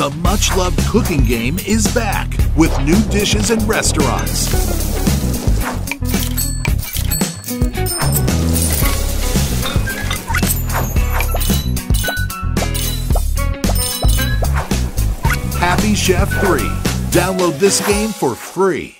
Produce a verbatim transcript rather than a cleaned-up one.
The much-loved cooking game is back with new dishes and restaurants. Happy Chef three. Download this game for free.